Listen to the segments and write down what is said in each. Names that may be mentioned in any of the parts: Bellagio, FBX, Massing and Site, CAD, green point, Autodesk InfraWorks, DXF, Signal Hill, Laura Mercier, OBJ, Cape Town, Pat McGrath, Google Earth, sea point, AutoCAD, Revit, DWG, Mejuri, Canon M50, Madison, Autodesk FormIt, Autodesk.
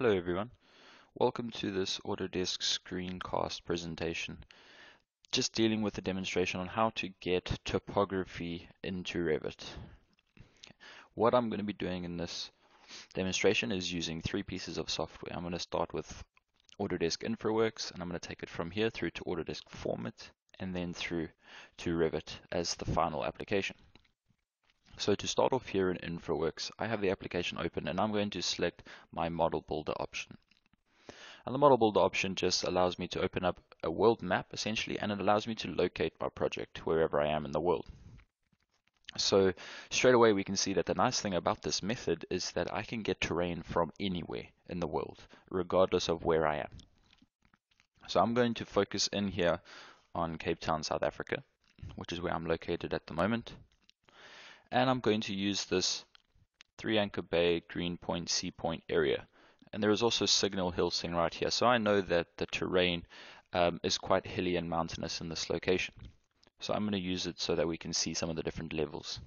Hello everyone, welcome to this Autodesk screencast presentation. Just dealing with a demonstration on how to get topography into Revit. What I'm going to be doing in this demonstration is using three pieces of software. I'm going to start with Autodesk InfraWorks, and I'm going to take it from here through to Autodesk FormIt, and then through to Revit as the final application. So to start off here in InfraWorks, I have the application open and I'm going to select my Model Builder option. And the Model Builder option just allows me to open up a world map essentially, and it allows me to locate my project wherever I am in the world. So straight away we can see that the nice thing about this method is that I can get terrain from anywhere in the world, regardless of where I am. So I'm going to focus in here on Cape Town, South Africa, which is where I'm located at the moment. And I'm going to use this 3 anchor bay, green point, sea point area. And there is also Signal Hill sitting right here. So I know that the terrain is quite hilly and mountainous in this location. So I'm going to use it so that we can see some of the different levels.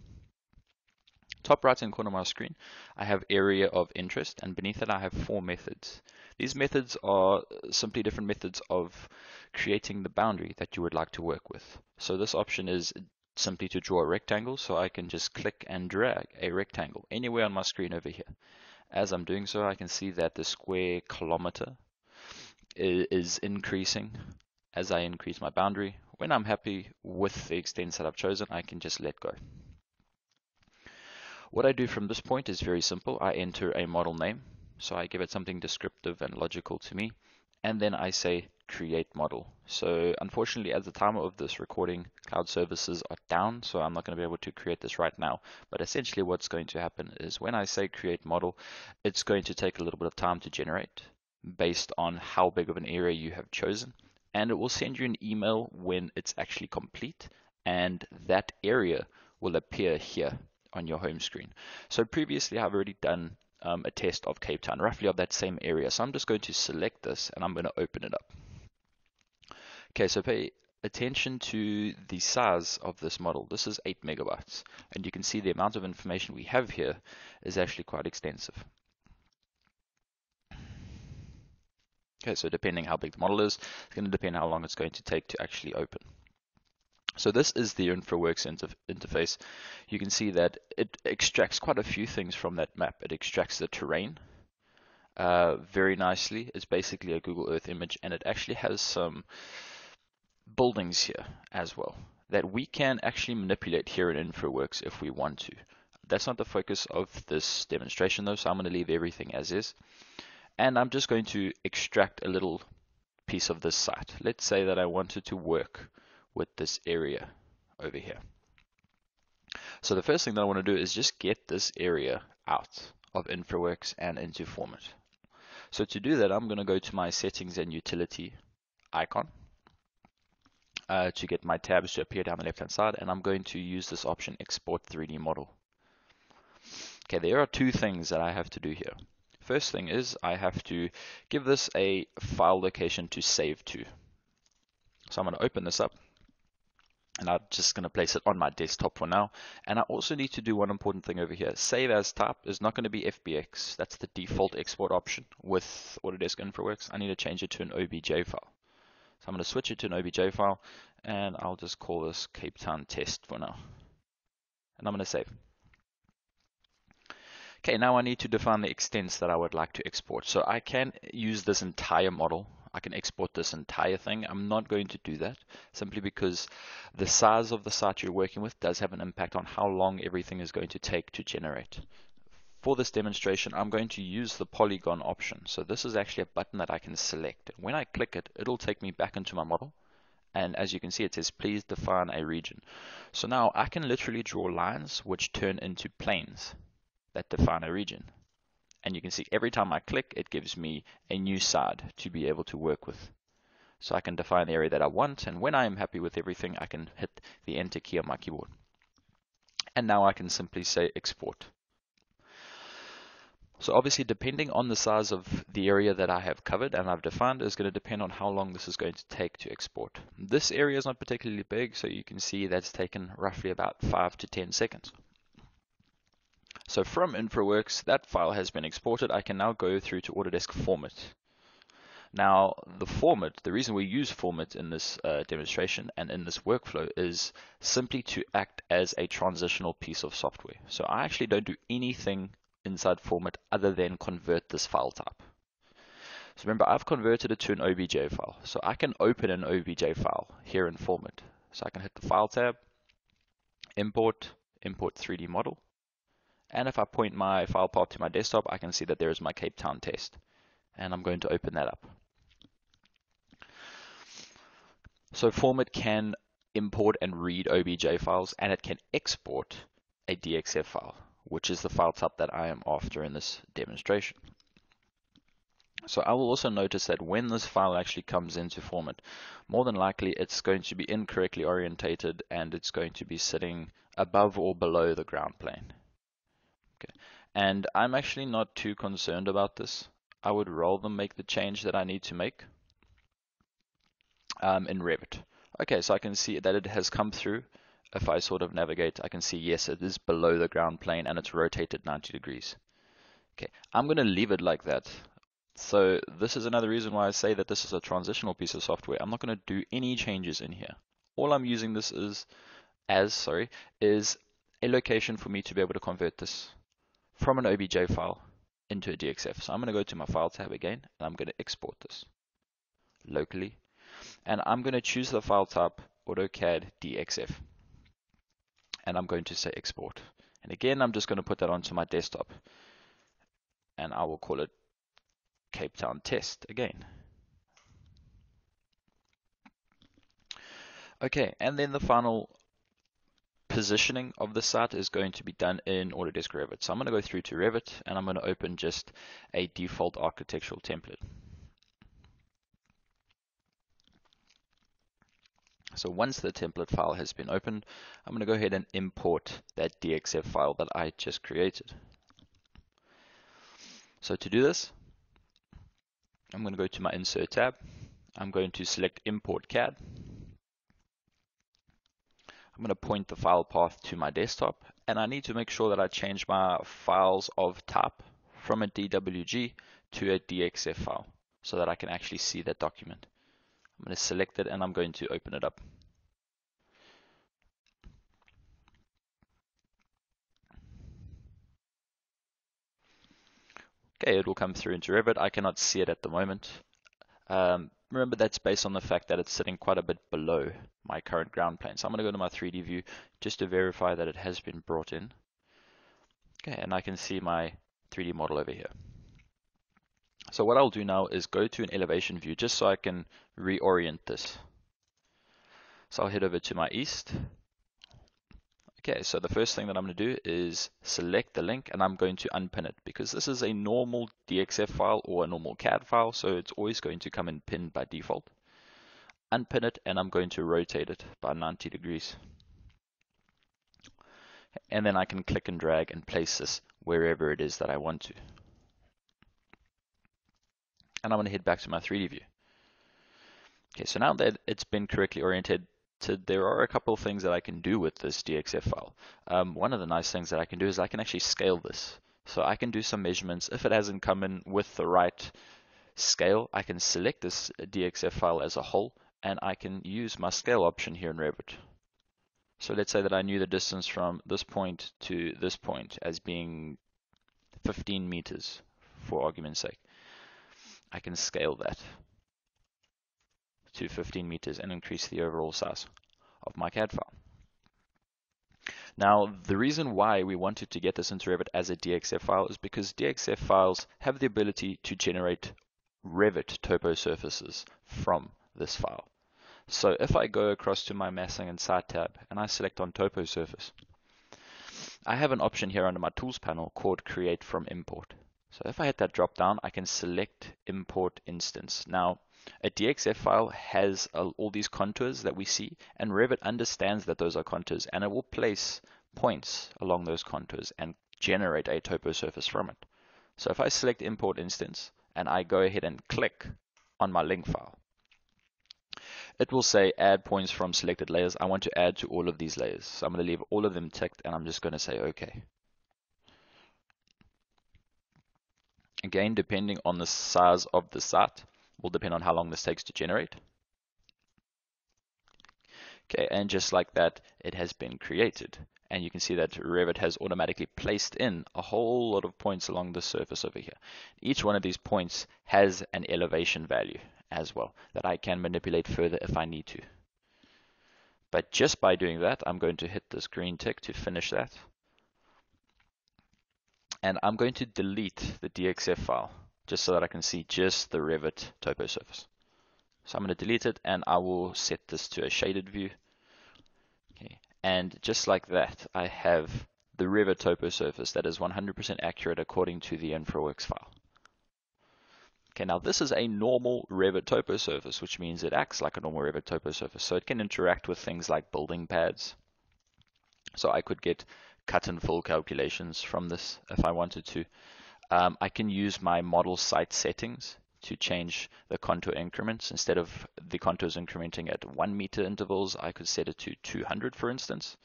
Top right hand corner of my screen, I have area of interest, and beneath it I have four methods. These methods are simply different methods of creating the boundary that you would like to work with. So this option is simply to draw a rectangle, so I can just click and drag a rectangle anywhere on my screen over here. As I'm doing so, I can see that the square kilometer is increasing as I increase my boundary. When I'm happy with the extents that I've chosen, I can just let go. What I do from this point is very simple. I enter a model name, so I give it something descriptive and logical to me, and then I say create model. So unfortunately at the time of this recording, cloud services are down, so I'm not going to be able to create this right now. But essentially what's going to happen is when I say create model, it's going to take a little bit of time to generate based on how big of an area you have chosen, and it will send you an email when it's actually complete, and that area will appear here on your home screen. So previously I've already done a test of Cape Town, roughly of that same area. So I'm just going to select this and I'm going to open it up. Okay, so pay attention to the size of this model. This is 8 MB, and you can see the amount of information we have here is actually quite extensive. Okay, so depending how big the model is, it's going to depend how long it's going to take to actually open. So this is the InfraWorks interface. You can see that it extracts quite a few things from that map. It extracts the terrain very nicely. It's basically a Google Earth image, and it actually has some buildings here as well that we can actually manipulate here in InfraWorks if we want to. That's not the focus of this demonstration though, so I'm going to leave everything as is. And I'm just going to extract a little piece of this site. Let's say that I wanted to work with this area over here. So the first thing that I want to do is just get this area out of InfraWorks and into FormIt. So to do that, I'm going to go to my settings and utility icon to get my tabs to appear down the left hand side, and I'm going to use this option export 3D model. Okay, there are two things that I have to do here. First thing is I have to give this a file location to save to. So I'm going to open this up, and I'm just going to place it on my desktop for now. And I also need to do one important thing over here. Save as type is not going to be FBX. That's the default export option with Autodesk InfraWorks. I need to change it to an OBJ file. So I'm going to switch it to an OBJ file, and I'll just call this Cape Town test for now. And I'm going to save. Okay, now I need to define the extents that I would like to export. So I can use this entire model. I can export this entire thing. I'm not going to do that simply because the size of the site you're working with does have an impact on how long everything is going to take to generate. For this demonstration, I'm going to use the polygon option. So this is actually a button that I can select. When I click it, it'll take me back into my model. And as you can see, it says, please define a region. So now I can literally draw lines which turn into planes that define a region. And you can see every time I click, it gives me a new side to be able to work with. So I can define the area that I want, and when I am happy with everything, I can hit the Enter key on my keyboard. And now I can simply say export. So obviously, depending on the size of the area that I have covered and I've defined, is going to depend on how long this is going to take to export. This area is not particularly big, so you can see that's taken roughly about 5 to 10 seconds. So from InfraWorks, that file has been exported. I can now go through to Autodesk FormIt. Now, the FormIt, the reason we use FormIt in this demonstration and in this workflow is simply to act as a transitional piece of software. So I actually don't do anything inside FormIt other than convert this file type. So remember, I've converted it to an OBJ file. So I can open an OBJ file here in FormIt. So I can hit the File tab, Import, Import 3D Model. And if I point my file path to my desktop, I can see that there is my Cape Town test. And I'm going to open that up. So FormIt can import and read OBJ files, and it can export a DXF file, which is the file type that I am after in this demonstration. So I will also notice that when this file actually comes into FormIt, more than likely it's going to be incorrectly orientated and it's going to be sitting above or below the ground plane. Okay. And I'm actually not too concerned about this. I would rather make the change that I need to make in Revit. Okay, so I can see that it has come through. If I sort of navigate, I can see, yes, it is below the ground plane and it's rotated 90 degrees. Okay, I'm going to leave it like that. So this is another reason why I say that this is a transitional piece of software. I'm not going to do any changes in here. All I'm using this is a location for me to be able to convert this from an OBJ file into a DXF. So I'm going to go to my File tab again, and I'm going to export this locally. And I'm going to choose the file type AutoCAD DXF. And I'm going to say Export. And again, I'm just going to put that onto my desktop. And I will call it Cape Town test again. Okay, and then the final positioning of the site is going to be done in Autodesk Revit. So I'm going to go through to Revit and I'm going to open just a default architectural template. So once the template file has been opened, I'm going to go ahead and import that DXF file that I just created. So to do this, I'm going to go to my Insert tab. I'm going to select Import CAD. I'm going to point the file path to my desktop, and I need to make sure that I change my files of type from a DWG to a DXF file so that I can actually see that document. I'm going to select it and I'm going to open it up. Okay, it will come through into Revit. I cannot see it at the moment. Remember, that's based on the fact that it's sitting quite a bit below my current ground plane. So I'm going to go to my 3D view just to verify that it has been brought in. Okay, and I can see my 3D model over here. So what I'll do now is go to an elevation view just so I can reorient this. So I'll head over to my east. Okay, so the first thing that I'm going to do is select the link and I'm going to unpin it because this is a normal DXF file or a normal CAD file, so it's always going to come in pinned by default. Unpin it and I'm going to rotate it by 90 degrees. And then I can click and drag and place this wherever it is that I want to. And I'm going to head back to my 3D view. Okay, so now that it's been correctly oriented, there are a couple of things that I can do with this DXF file. One of the nice things that I can do is I can actually scale this. So I can do some measurements. If it hasn't come in with the right scale, I can select this DXF file as a whole and I can use my scale option here in Revit. So let's say that I knew the distance from this point to this point as being 15 meters for argument's sake. I can scale that to 15 meters and increase the overall size of my CAD file. Now, the reason why we wanted to get this into Revit as a DXF file is because DXF files have the ability to generate Revit topo surfaces from this file. So if I go across to my Massing and Site tab and I select on topo surface, I have an option here under my tools panel called Create from Import. So if I hit that drop down, I can select Import Instance. Now, a DXF file has all these contours that we see, and Revit understands that those are contours, and it will place points along those contours and generate a topo surface from it. So if I select Import Instance, and I go ahead and click on my link file, it will say Add Points from Selected Layers. I want to add to all of these layers. So I'm going to leave all of them ticked, and I'm just going to say OK. Again, depending on the size of the site, will depend on how long this takes to generate. Okay, and just like that, it has been created. And you can see that Revit has automatically placed in a whole lot of points along the surface over here. Each one of these points has an elevation value as well that I can manipulate further if I need to. But just by doing that, I'm going to hit this green tick to finish that. And I'm going to delete the DXF file just so that I can see just the Revit topo surface. So I'm going to delete it, and I will set this to a shaded view. Okay. And just like that, I have the Revit topo surface that is 100% accurate according to the InfraWorks file. Okay, now this is a normal Revit topo surface, which means it acts like a normal Revit topo surface, so it can interact with things like building pads. So I could get cut and fill calculations from this if I wanted to. I can use my model site settings to change the contour increments. Instead of the contours incrementing at 1 meter intervals, I could set it to 200, for instance,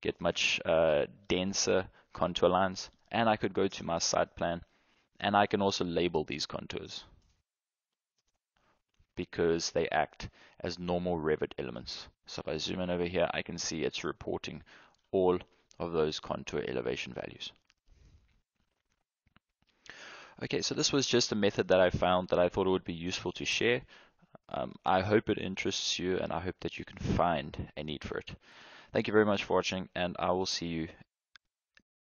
get much denser contour lines. And I could go to my site plan, and I can also label these contours because they act as normal Revit elements. So if I zoom in over here, I can see it's reporting all of those contour elevation values. Okay, so this was just a method that I found that I thought it would be useful to share. I hope it interests you, and I hope that you can find a need for it. Thank you very much for watching, and I will see you